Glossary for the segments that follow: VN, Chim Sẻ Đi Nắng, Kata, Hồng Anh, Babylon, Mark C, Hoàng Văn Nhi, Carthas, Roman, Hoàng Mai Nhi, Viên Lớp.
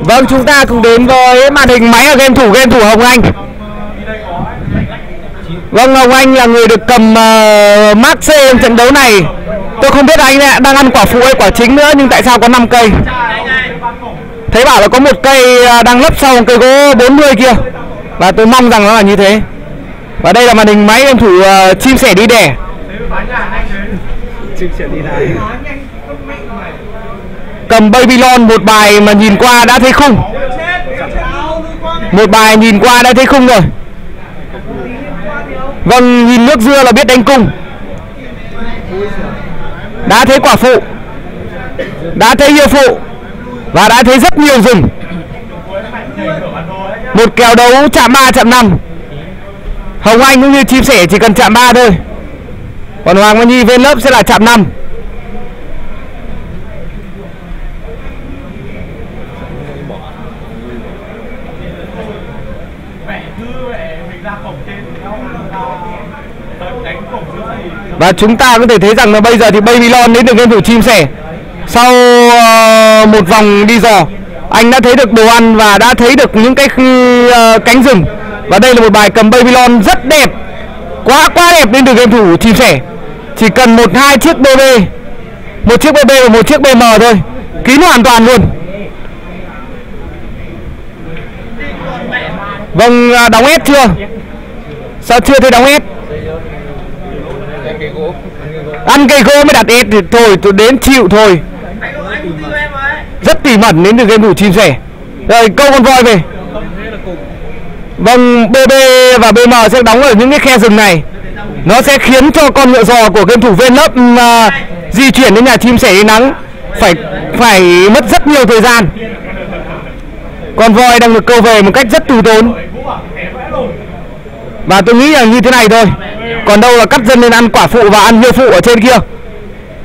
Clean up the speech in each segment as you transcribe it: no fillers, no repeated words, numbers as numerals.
Vâng, chúng ta cùng đến với màn hình máy ở game thủ Hồng Anh. Vâng, Hồng Anh là người được cầm Mark C trong trận đấu này. Tôi không biết anh đang ăn quả phụ hay quả chính nữa, nhưng tại sao có 5 cây? Thấy bảo là có một cây đang lấp sau cây gỗ 40 kia. Và tôi mong rằng nó là như thế. Và đây là màn hình máy game thủ Chim Sẻ Đi Đẻ. Cầm Babylon, một bài mà nhìn qua đã thấy khung. Một bài nhìn qua đã thấy khung rồi. Vâng, nhìn nước dưa là biết đánh cung. Đã thấy quả phụ, đã thấy hiệu phụ, và đã thấy rất nhiều rừng. Một kèo đấu chạm 3 chạm 5. Hồng Anh cũng như Chim Sẻ chỉ cần chạm 3 thôi. Còn Hoàng Văn Nhi VN Lớp sẽ là chạm 5. Và chúng ta có thể thấy rằng là bây giờ thì Babylon đến được game thủ Chim Sẻ. Sau một vòng đi dò, anh đã thấy được đồ ăn và đã thấy được những cái cánh rừng. Và đây là một bài cầm Babylon rất đẹp, quá đẹp đến từ game thủ Chim Sẻ. Chỉ cần 1-2 chiếc BB, một chiếc BB và một chiếc BM thôi, kín hoàn toàn luôn. Vâng, đóng S chưa? Sao chưa thấy đóng S? Ăn cây gỗ mới đặt S thì thôi, tôi đến chịu thôi. Rất tỉ mẩn đến từ game thủ Chim Sẻ. Rồi, câu con voi về. Vâng, BB và BM sẽ đóng ở những cái khe rừng này. Nó sẽ khiến cho con ngựa giò của game thủ VN Lớp di chuyển đến nhà Chim Sẻ Đi Nắng phải mất rất nhiều thời gian. Con voi đang được câu về một cách rất từ tốn. Và tôi nghĩ là như thế này thôi. Còn đâu là cắt dân lên ăn quả phụ và ăn hiệu phụ ở trên kia.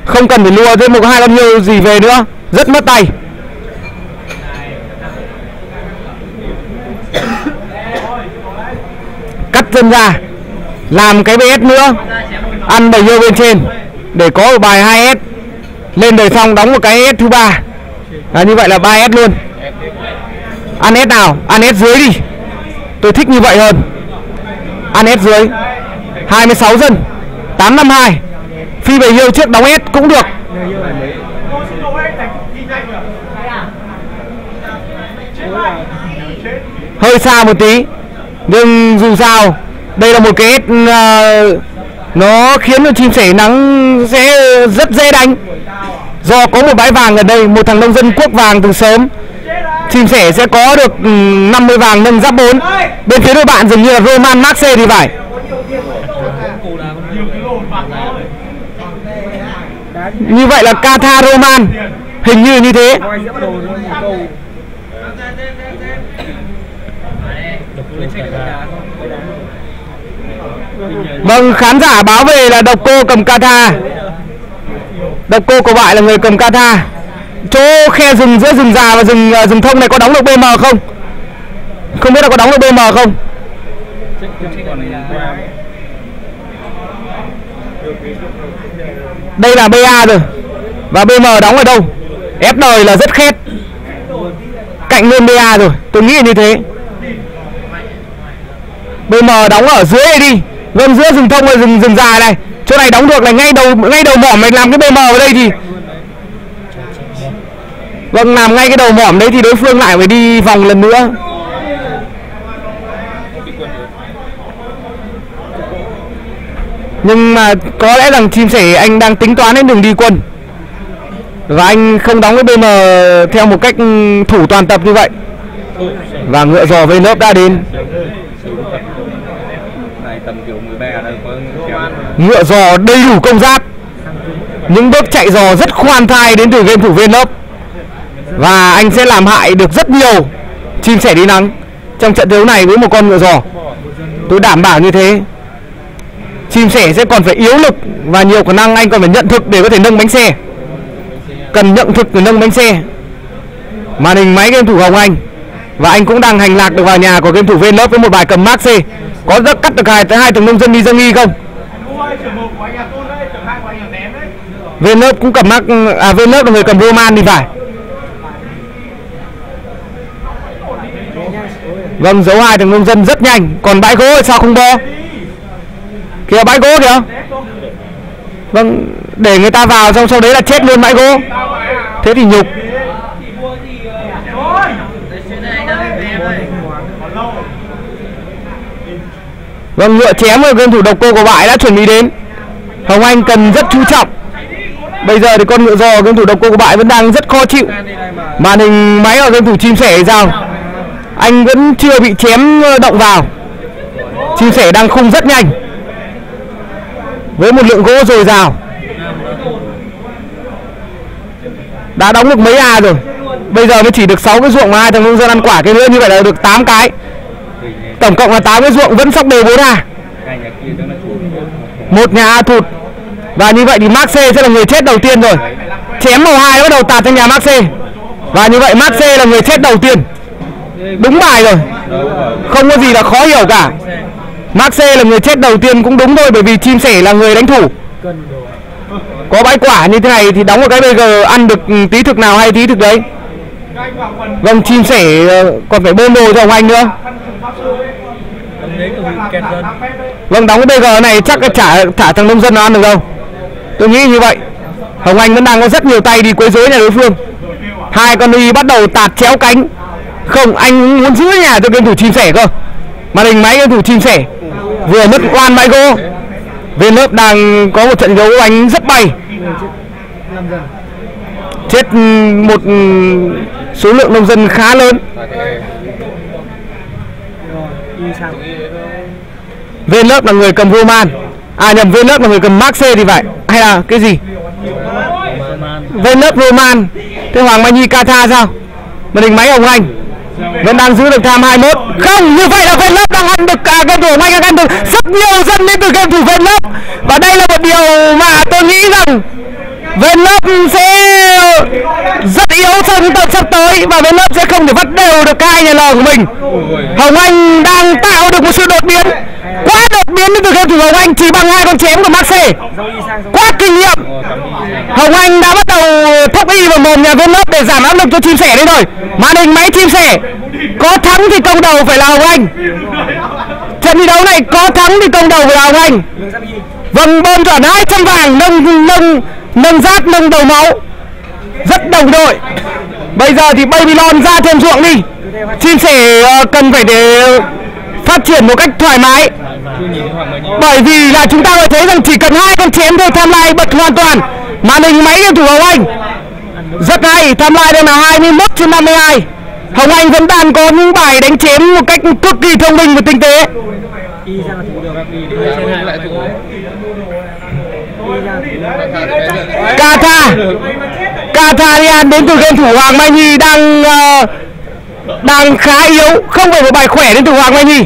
Không cần phải lùa thêm 1-2 con nhiều gì về nữa, rất mất tay. Cắt dân ra, làm cái BS nữa, ăn bầy yêu bên trên để có một bài 2S. Lên đời xong đóng một cái S thứ 3. Như vậy là 3S luôn. Ăn S nào? Ăn S dưới đi. Tôi thích như vậy hơn. Ăn S dưới. 26 dân 852. Phi bầy yêu trước đóng S cũng được. Hơi xa một tí, nhưng dù sao đây là một cái S nó khiến cho Chim Sẻ Nắng sẽ rất dễ đánh. Do có một bãi vàng ở đây, một thằng nông dân quốc vàng từ sớm, Chim Sẻ sẽ có được 50 vàng nâng giáp 4. Bên phía đội bạn dường như là Roman, Mark C thì phải. Như vậy là Kata, Roman, hình như thế. Vâng, khán giả báo về là độc cô cầm Kata. Độc cô của bạn là người cầm Kata. Chỗ khe rừng giữa rừng già và rừng thông này có đóng được BM không? Không biết là có đóng được BM không? Đây là BA rồi. Và BM đóng ở đâu? F đời là rất khét, cạnh luôn BA rồi. Tôi nghĩ là như thế. BM đóng ở dưới này đi, gần giữa rừng thông và rừng già này. Chỗ này đóng được là ngay đầu mỏm này, làm cái BM ở đây thì vâng, làm ngay cái đầu mỏm đấy thì đối phương lại phải đi vòng lần nữa. Nhưng mà có lẽ rằng Chim Sẻ anh đang tính toán đến đường đi quân. Và anh không đóng cái BM theo một cách thủ toàn tập như vậy. Và ngựa giò VN Lớp đã đến. Ngựa giò đầy đủ công giáp. Những bước chạy giò rất khoan thai đến từ game thủ VN Lớp. Và anh sẽ làm hại được rất nhiều Chim Sẻ Đi Nắng trong trận đấu này với một con ngựa giò. Tôi đảm bảo như thế. Chim Sẻ sẽ còn phải yếu lực và nhiều khả năng anh còn phải nhận thực để có thể nâng bánh xe. Cần nhận thực để nâng bánh xe. Màn hình máy game thủ Hồng Anh. Và anh cũng đang hành lạc được vào nhà của game thủ VN Lớp với một bài cầm Mark C. Có rất cắt được hai thằng nông dân đi dâng nghi không? Viên Lớp cũng cầm Mark, à Viên Lớp là người cầm Roman thì phải. Vâng, dấu hai thằng nông dân rất nhanh. Còn bãi gỗ sao không đo? Kìa bãi gỗ kìa. Vâng, để người ta vào xong sau đấy là chết luôn bãi gỗ. Thế thì nhục. Vâng, ngựa chém rồi, game thủ độc cô của bãi đã chuẩn bị đến. Hồng Anh cần rất chú trọng. Bây giờ thì con ngựa giò game thủ độc cô của bãi vẫn đang rất khó chịu. Màn hình máy ở game thủ Chim Sẻ thì sao? Anh vẫn chưa bị chém động vào. Chim Sẻ đang khung rất nhanh với một lượng gỗ dồi dào. Đã đóng được mấy A rồi. Bây giờ mới chỉ được 6 cái ruộng mà hai thằng nông dân ăn quả cái nữa, như vậy là được 8 cái. Tổng cộng là 8 cái ruộng vẫn sóc đều 4 A. Một nhà A thụt. Và như vậy thì Mark C sẽ là người chết đầu tiên rồi. Chém màu 2 bắt đầu tạt cho nhà Mark C. Và như vậy Mark C là người chết đầu tiên. Đúng bài rồi. Không có gì là khó hiểu cả. Mark C là người chết đầu tiên cũng đúng thôi, bởi vì Chim Sẻ là người đánh thủ. Có bãi quả như thế này thì đóng một cái BG ăn được tí thực nào hay tí thực đấy. Vâng, Chim Sẻ còn phải bơm đồ cho Hồng Anh nữa. Vâng, đóng cái BG này chắc thả thằng nông dân nó ăn được đâu. Tôi nghĩ như vậy. Hồng Anh vẫn đang có rất nhiều tay đi quấy rối nhà đối phương. Hai con đi bắt đầu tạt chéo cánh. Không, anh muốn giữ nhà cho game thủ Chim Sẻ cơ. Màn hình máy game thủ Chim Sẻ vừa mất oan bãi gỗ. VN Lớp đang có một trận đấu đánh rất bay. Chết một số lượng nông dân khá lớn. VN Lớp là người cầm Roman. À nhầm, VN Lớp là người cầm Mark C thì vậy. Hay là cái gì? VN Lớp Roman. Thế Hoàng Mai Nhi Kata sao? Màn hình máy Hồng Anh vẫn đang giữ được tham 21. Không, như vậy là VN Lớp đang ăn được game thủ Hồng Anh, ăn được rất nhiều dân đến từ game thủ VN Lớp. Và đây là một điều mà tôi nghĩ rằng VN Lớp sẽ rất yếu trong những tập sắp tới, và VN Lớp sẽ không thể vắt đều được hai nhà lò của mình. Hồng Anh đang tạo được một sự đột biến, quá đột biến đến từ game thủ Hồng Anh, chỉ bằng hai con chém của Mark C. Quá kinh nghiệm. Hồng Anh đã bắt đầu thúc y vào mồm nhà VN Lớp để giảm áp lực cho Chim Sẻ đấy rồi. Màn hình máy Chim Sẻ, có thắng thì công đầu phải là Hồng Anh. Trận thi đấu này có thắng thì công đầu phải là Hồng Anh. Vâng, bơm chuẩn 200 vàng, nâng rác, nâng đầu máu, rất đồng đội. Bây giờ thì Babylon ra thêm ruộng đi. Chim Sẻ cần phải để phát triển một cách thoải mái, bởi vì là chúng ta có thấy rằng chỉ cần hai con chém thôi, tham lai bật hoàn toàn. Màn hình máy game thủ Hồng Anh rất hay, tham lai đây là 21/52. Hồng Anh vẫn đang có những bài đánh chém một cách cực kỳ thông minh và tinh tế. Carthas đến từ game thủ Hoàng Mai Nhi đang khá yếu, không phải một bài khỏe đến từ Hoàng Mai Nhi.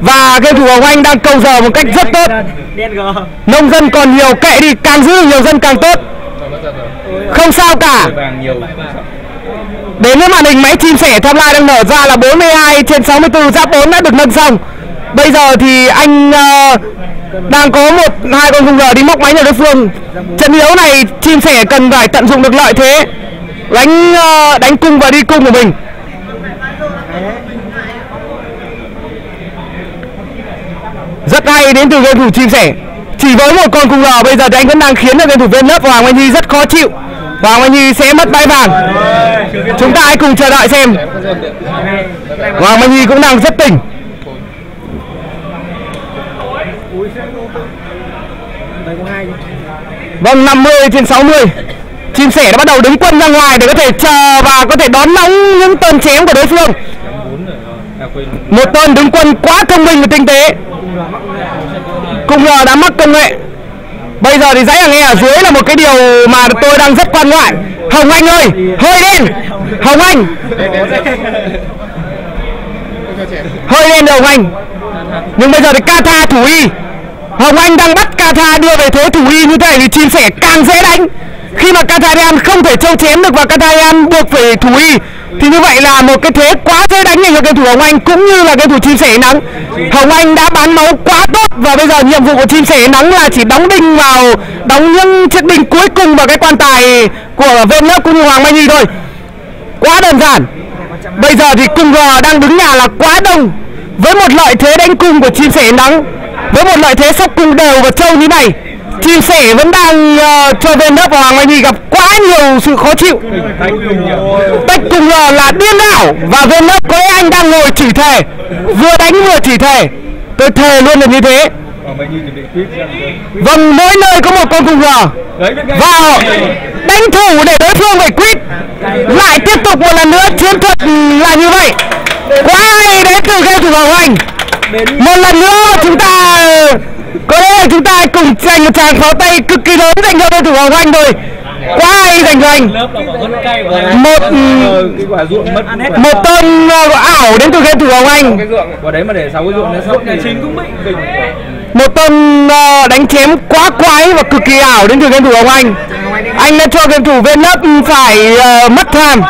Và game thủ Hồng Anh đang câu giờ một cách rất tốt. Nông dân còn nhiều kệ đi, càng giữ nhiều dân càng tốt. Không sao cả. Đến với màn hình máy Chim Sẻ, tham lai đang nở ra là 42/64, giáp 4 đã được nâng xong. Bây giờ thì anh đang có hai con khung giờ đi móc máy nhà đối phương. Trận đấu này Chim Sẻ cần phải tận dụng được lợi thế đánh cung và đi cung của mình. Rất hay đến từ game thủ Chim Sẻ. Chỉ với một con khung giờ bây giờ thì anh vẫn đang khiến cho game thủ VN Lớp Hoàng Mai Nhi rất khó chịu. Hoàng Mai Nhi sẽ mất bãi vàng. Chúng ta hãy cùng chờ đợi xem. Hoàng Mai Nhi cũng đang rất tỉnh. Vâng, 50/60. Chim Sẻ đã bắt đầu đứng quân ra ngoài để có thể chờ và có thể đón nóng những tên chém của đối phương. Một tên đứng quân quá thông minh và tinh tế. Cùng giờ đã mắc công nghệ. Bây giờ thì dãy hàng E ở dưới là một cái điều mà tôi đang rất quan ngại. Hồng Anh ơi, hơi lên Hồng Anh, hơi lên Hồng Anh. Nhưng bây giờ thì Kata thủ y. Hồng Anh đang bắt Kata đưa về thế thủ y, như thế thì Chim Sẻ càng dễ đánh. Khi mà Kata không thể trâu chém được và Kata buộc về thủ y Thì như vậy là một cái thế quá dễ đánh dành cho cầu thủ Hồng Anh cũng như là cầu thủ Chim Sẻ Nắng. Hồng Anh đã bán máu quá tốt và bây giờ nhiệm vụ của Chim Sẻ Nắng là chỉ đóng đinh vào, đóng những chiếc đinh cuối cùng vào cái quan tài của VN Lớp cũng như Hoàng Mai Nhi thôi. Quá đơn giản. Bây giờ thì cùng gò đang đứng nhà là quá đông. Với một lợi thế đánh cung của Chim Sẻ Nắng, với một lợi thế sóc cung đều và trâu như này, Chim Sẻ vẫn đang cho VN Lớp và Hoàng Mai Nhi gặp quá nhiều sự khó chịu. Tách cùng là điên đảo và VN Lớp có lẽ anh đang ngồi chỉ thề, vừa đánh vừa chỉ thề. Tôi thề luôn là như thế. Vâng, mỗi nơi có một con cùng gò vào đánh thủ để đối phương phải quýt. Lại tiếp tục một lần nữa, chiến thuật là như vậy. Quá hay đến từ cầu thủ Hồng Anh. Một lần nữa chúng ta có lẽ chúng ta cùng dành một tràng pháo tay cực kỳ lớn dành cho cầu thủ Hồng Anh rồi. Quá hay dành cho anh. Một tông ảo đến từ cầu thủ Hồng Anh. Một tông đánh chém quá quái và cực kỳ ảo đến từ cầu thủ Hồng Anh. Anh đã cho cầu thủ VN Lớp phải mất tham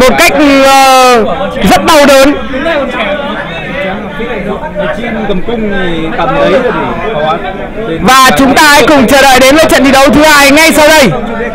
một cách rất đau đớn. Và chúng ta hãy cùng chờ đợi đến với trận thi đấu thứ hai ngay sau đây.